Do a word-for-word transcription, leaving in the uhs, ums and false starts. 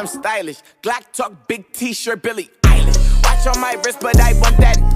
I'm stylish. Glock talk, big t-shirt, Billie Eilish. Watch on my wrist, but I want that.